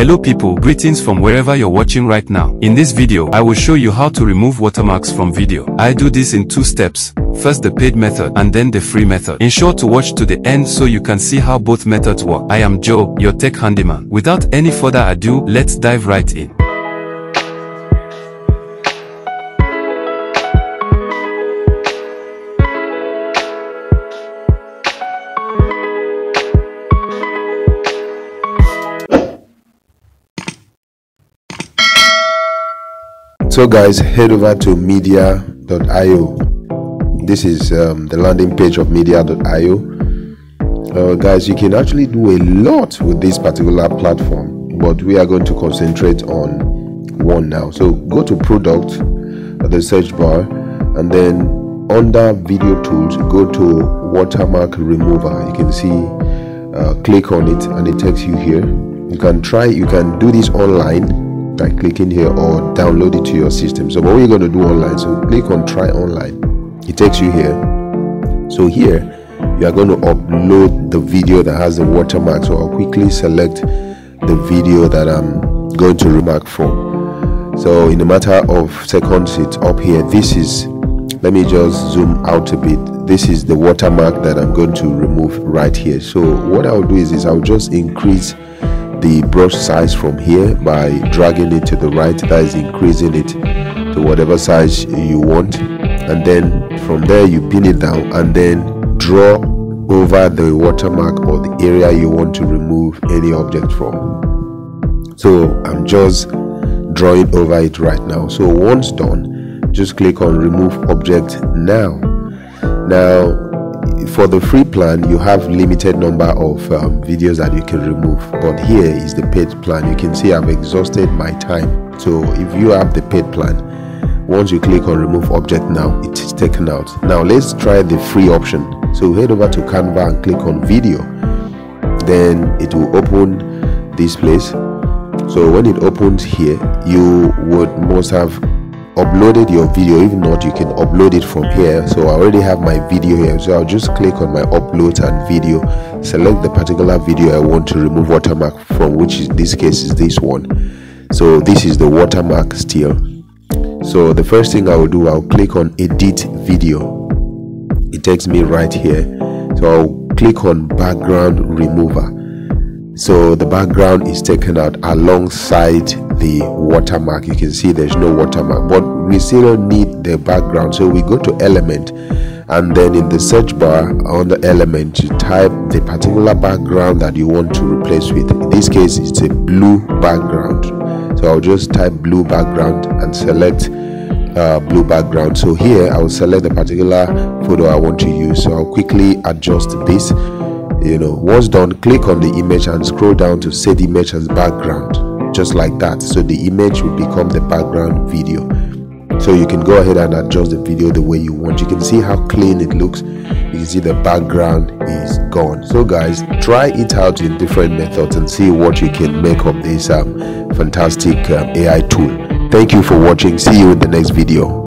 Hello people, greetings from wherever you're watching right now. In this video, I will show you how to remove watermarks from video. I do this in two steps. First the paid method and then the free method. Ensure to watch to the end so you can see how both methods work. I am Joe, your tech handyman. Without any further ado, let's dive right in. So guys, head over to media.io. This is the landing page of media.io. Guys, you can actually do a lot with this particular platform, but we are going to concentrate on one now. So go to product, the search bar, and then under video tools, go to watermark remover. You can see, click on it and it takes you here. You can do this online by clicking here or download it to your system. So what we're going to do online, so click on try online. It takes you here. So here you are going to upload the video that has the watermark. So I'll quickly select the video that I'm going to remark from. So in a matter of seconds, it's up here. This is, let me just zoom out a bit. This is the watermark that I'm going to remove right here. So what I'll do is I'll just increase the brush size from here by dragging it to the right, that is increasing it to whatever size you want, and then from there you pin it down and then draw over the watermark or the area you want to remove any object from. So I'm just drawing over it right now. So once done, just click on remove object now. Now for the free plan, you have limited number of videos that you can remove, but here is the paid plan. You can see I've exhausted my time. So if you have the paid plan, once you click on remove object now, it's taken out. Now let's try the free option. So head over to Canva and click on video. Then it will open this place. So when it opens here, you would must have uploaded your video. If not, you can upload it from here. So I already have my video here, so I'll just click on my uploads and video, select the particular video I want to remove watermark from, which in this case is this one. So this is the watermark still. So the first thing I will do, I'll click on edit video. It takes me right here. So I'll click on background remover. So the background is taken out alongside the watermark. You can see there's no watermark, but we still need the background. So we go to element, and then in the search bar under element, you type the particular background that you want to replace with. In this case, it's a blue background. So I'll just type blue background and select blue background. So here I'll select the particular photo I want to use. So I'll quickly adjust this. Once done, click on the image and scroll down to set image as background, just like that. So the image will become the background video. So you can go ahead and adjust the video the way you want. You can see how clean it looks. You can see the background is gone. So guys, try it out in different methods and see what you can make of this fantastic AI tool. Thank you for watching. See you in the next video.